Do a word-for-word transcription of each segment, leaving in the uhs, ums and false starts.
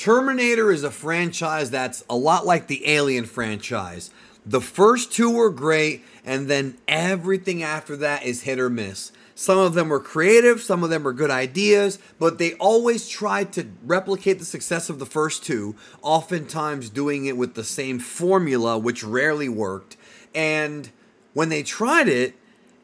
Terminator is a franchise that's a lot like the Alien franchise. The first two were great, and then everything after that is hit or miss. Some of them were creative, some of them were good ideas, but they always tried to replicate the success of the first two, oftentimes doing it with the same formula, which rarely worked. And when they tried it,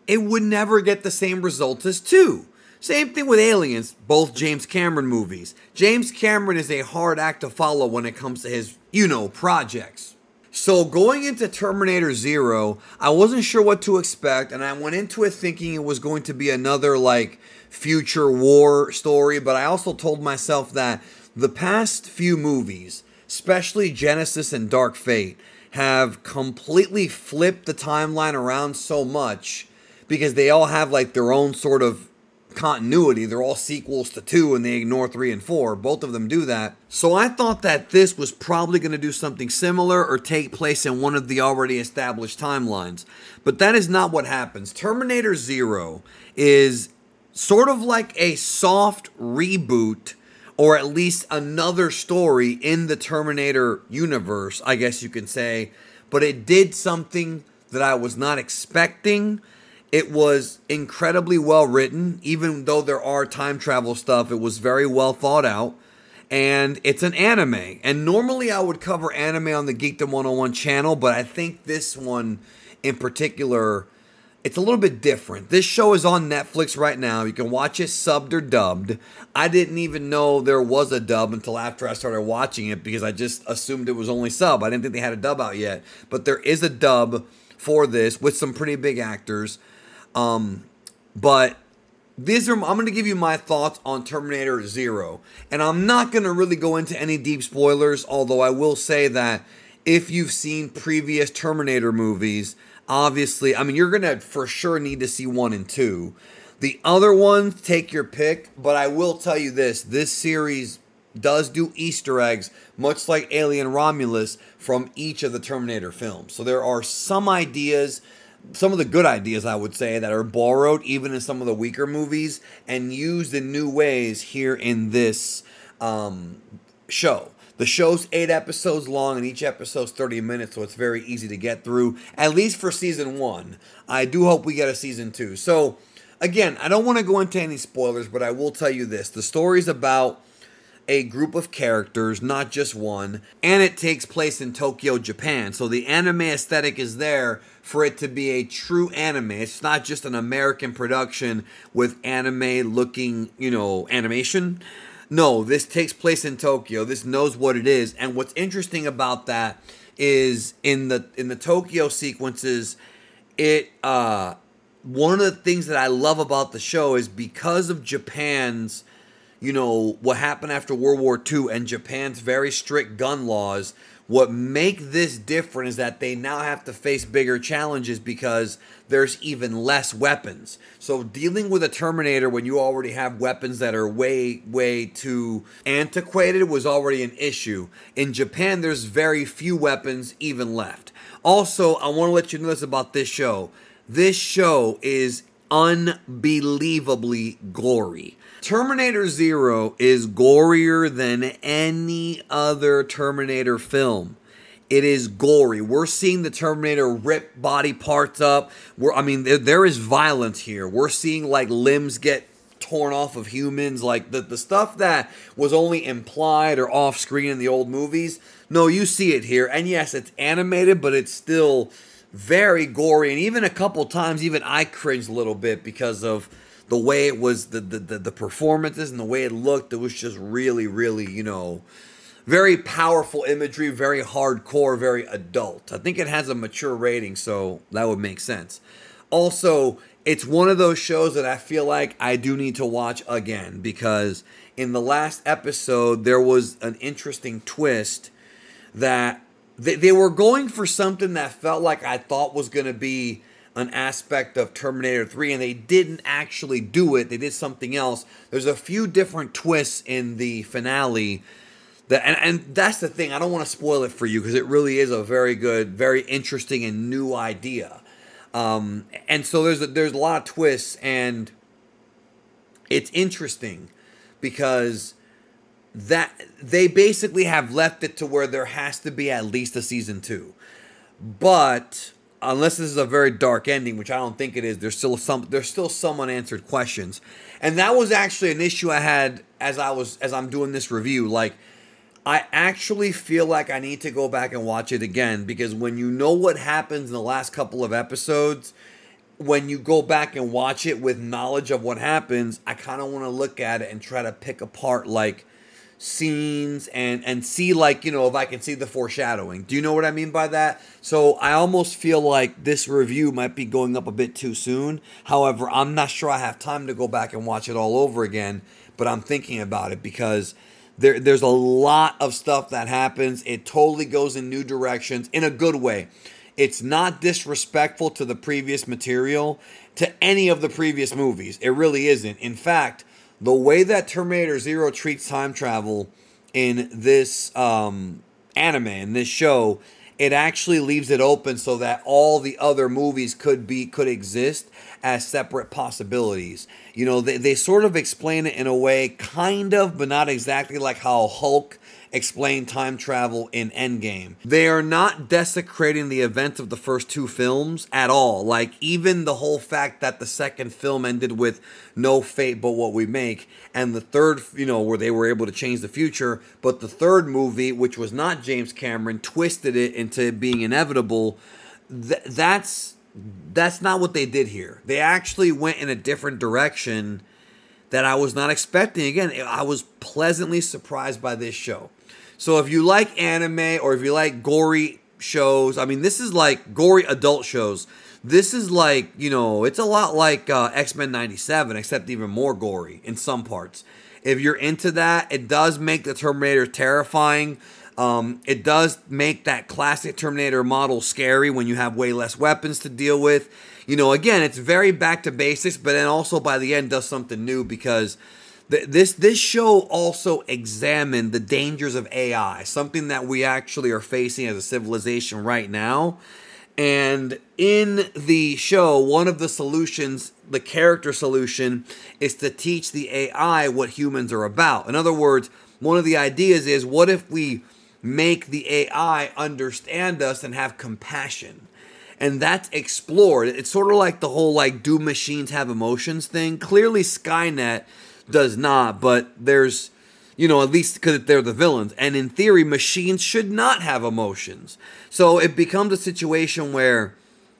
it would never get the same results as two. Same thing with Aliens, both James Cameron movies. James Cameron is a hard act to follow when it comes to his, you know, projects. So going into Terminator Zero, I wasn't sure what to expect, and I went into it thinking it was going to be another, like, future war story, but I also told myself that the past few movies, especially Genesis and Dark Fate, have completely flipped the timeline around so much because they all have, like, their own sort of continuity. They're all sequels to two and they ignore three and four. Both of them do that. So I thought that this was probably going to do something similar or take place in one of the already established timelines. But that is not what happens. Terminator Zero is sort of like a soft reboot or at least another story in the Terminator universe, I guess you can say. But it did something that I was not expecting. It was incredibly well written, even though there are time travel stuff, it was very well thought out, and it's an anime. And normally I would cover anime on the Geekdom one oh one channel, but I think this one in particular, it's a little bit different. This show is on Netflix right now. You can watch it subbed or dubbed. I didn't even know there was a dub until after I started watching it because I just assumed it was only sub. I didn't think they had a dub out yet, but there is a dub for this with some pretty big actors. Um, but these are, I'm going to give you my thoughts on Terminator Zero, and I'm not going to really go into any deep spoilers, although I will say that if you've seen previous Terminator movies, obviously, I mean, you're going to for sure need to see one and two. The other ones, take your pick, but I will tell you this, this series does do Easter eggs, much like Alien Romulus, from each of the Terminator films. So there are some ideas, some of the good ideas, I would say, that are borrowed even in some of the weaker movies and used in new ways here in this um, show. The show's eight episodes long and each episode's thirty minutes, so it's very easy to get through, at least for season one. I do hope we get a season two. So, again, I don't want to go into any spoilers, but I will tell you this. The story's about a group of characters, not just one, and it takes place in Tokyo, Japan. So the anime aesthetic is there for it to be a true anime. It's not just an American production with anime-looking, you know, animation. No, this takes place in Tokyo. This knows what it is. And what's interesting about that is in the in the Tokyo sequences, it uh, one of the things that I love about the show is because of Japan's, you know, what happened after World War Two and Japan's very strict gun laws, what make this different is that they now have to face bigger challenges because there's even less weapons. So dealing with a Terminator when you already have weapons that are way, way too antiquated was already an issue. In Japan, there's very few weapons even left. Also, I want to let you know this about this show. This show is unbelievably gory. Terminator Zero is gorier than any other Terminator film. It is gory. We're seeing the Terminator rip body parts up. We're, I mean, there, there is violence here. We're seeing, like, limbs get torn off of humans. Like, the, the stuff that was only implied or off screen in the old movies, no, you see it here. And yes, it's animated, but it's still very gory. And even a couple times, even I cringed a little bit because of the way it was, the, the, the, the performances and the way it looked. It was just really, really, you know, very powerful imagery, very hardcore, very adult. I think it has a mature rating, so that would make sense. Also, it's one of those shows that I feel like I do need to watch again because in the last episode, there was an interesting twist that they, they were going for something that felt like I thought was going to be an aspect of Terminator three, and they didn't actually do it. They did something else. There's a few different twists in the finale. That, and, and that's the thing. I don't want to spoil it for you because it really is a very good, very interesting and new idea. Um, and so there's a, there's a lot of twists, and it's interesting because that they basically have left it to where there has to be at least a season two. But unless this is a very dark ending, which I don't think it is, there's still some there's still some unanswered questions. And that was actually an issue I had as I was as I'm doing this review. Like, I actually feel like I need to go back and watch it again, because when you know what happens in the last couple of episodes, when you go back and watch it with knowledge of what happens, I kind of want to look at it and try to pick apart, like, scenes and and see, like, you know, if I can see the foreshadowing. Do you know what I mean by that? So I almost feel like this review might be going up a bit too soon. However, I'm not sure I have time to go back and watch it all over again, but I'm thinking about it because there there's a lot of stuff that happens. It totally goes in new directions in a good way. It's not disrespectful to the previous material, to any of the previous movies. It really isn't. In fact, the way that Terminator Zero treats time travel in this um, anime, in this show, it actually leaves it open so that all the other movies could be could exist as separate possibilities. You know, they, they sort of explain it in a way, kind of, but not exactly like how Hulk explained time travel in Endgame. They are not desecrating the events of the first two films at all. Like, even the whole fact that the second film ended with no fate but what we make, and the third, you know, where they were able to change the future, but the third movie, which was not James Cameron, twisted it into it being inevitable. Th that's that's not what they did here. They actually went in a different direction that I was not expecting. Again, I was pleasantly surprised by this show. So if you like anime, or if you like gory shows, I mean, this is like gory adult shows. This is like, you know, it's a lot like uh, X-Men ninety-seven, except even more gory in some parts. If you're into that, it does make the Terminator terrifying. Um, it does make that classic Terminator model scary when you have way less weapons to deal with. You know, again, it's very back to basics, but then also by the end does something new, because th this, this show also examined the dangers of A I, something that we actually are facing as a civilization right now. And in the show, one of the solutions, the character solution, is to teach the A I what humans are about. In other words, one of the ideas is, what if we make the A I understand us and have compassion? And that's explored. It's sort of like the whole, like, do machines have emotions thing? Clearly Skynet does not, but there's, you know, at least because they're the villains. And in theory, machines should not have emotions. So it becomes a situation where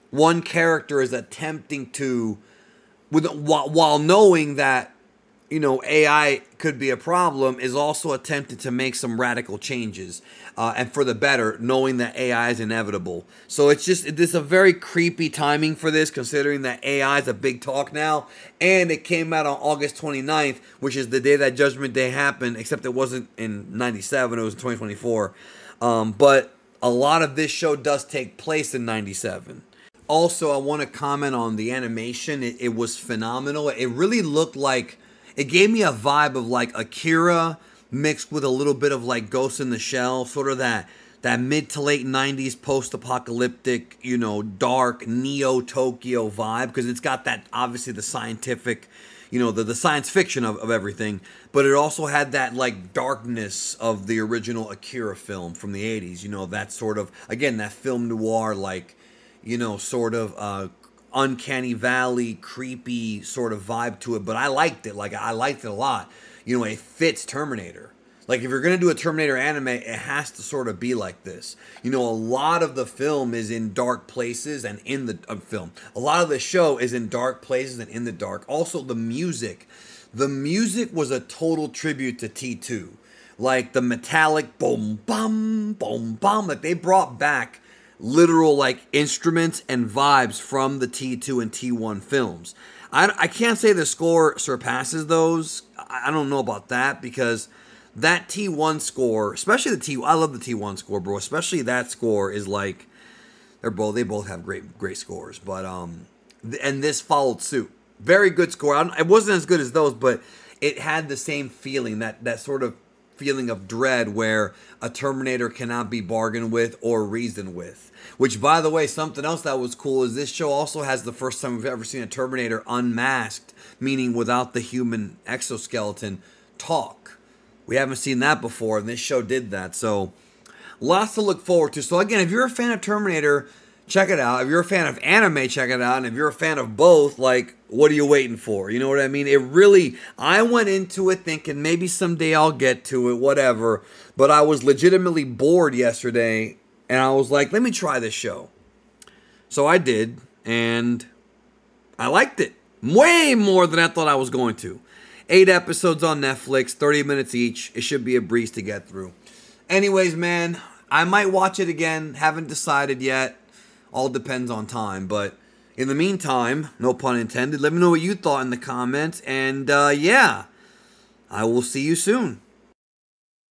one character is attempting to, with while knowing that, you know, A I could be a problem, is also attempted to make some radical changes, uh, and for the better, knowing that A I is inevitable. So it's just, it's a very creepy timing for this, considering that A I is a big talk now, and it came out on August twenty-ninth, which is the day that Judgment Day happened, except it wasn't in ninety-seven, it was in twenty twenty-four. Um, but a lot of this show does take place in ninety-seven. Also, I want to comment on the animation. It, it was phenomenal. It really looked like, it gave me a vibe of like Akira mixed with a little bit of like Ghost in the Shell, sort of that that mid to late nineties post-apocalyptic, you know, dark Neo-Tokyo vibe, because it's got that, obviously, the scientific, you know, the, the science fiction of, of everything, but it also had that like darkness of the original Akira film from the eighties, you know, that sort of, again, that film noir, like, you know, sort of uh, uncanny valley, creepy sort of vibe to it. But I liked it. Like, I liked it a lot. You know, it fits Terminator. Like, if you're going to do a Terminator anime, it has to sort of be like this. You know, a lot of the film is in dark places and in the uh, film. A lot of the show is in dark places and in the dark. Also, the music. The music was a total tribute to T two. Like, the metallic boom, bum, boom, bum. Like, they brought back literal, like, instruments and vibes from the T two and T one films. I, I can't say the score surpasses those. I, I don't know about that, because that T one score, especially the T, I love the T one score, bro. Especially that score is like, they're both, they both have great, great scores. But, um, th and this followed suit. Very good score. I don't, it wasn't as good as those, but it had the same feeling, that, that sort of feeling of dread where a Terminator cannot be bargained with or reasoned with. Which, by the way, something else that was cool is this show also has the first time we've ever seen a Terminator unmasked, meaning without the human exoskeleton, talk. We haven't seen that before, and this show did that. So lots to look forward to. So again, if you're a fan of Terminator, check it out. If you're a fan of anime, check it out. And if you're a fan of both, like, what are you waiting for? You know what I mean? It really, I went into it thinking maybe someday I'll get to it, whatever. But I was legitimately bored yesterday, and I was like, let me try this show. So I did, and I liked it. Way more than I thought I was going to. Eight episodes on Netflix, thirty minutes each. It should be a breeze to get through. Anyways, man, I might watch it again. Haven't decided yet. All depends on time. But in the meantime, no pun intended, let me know what you thought in the comments. And uh, yeah, I will see you soon.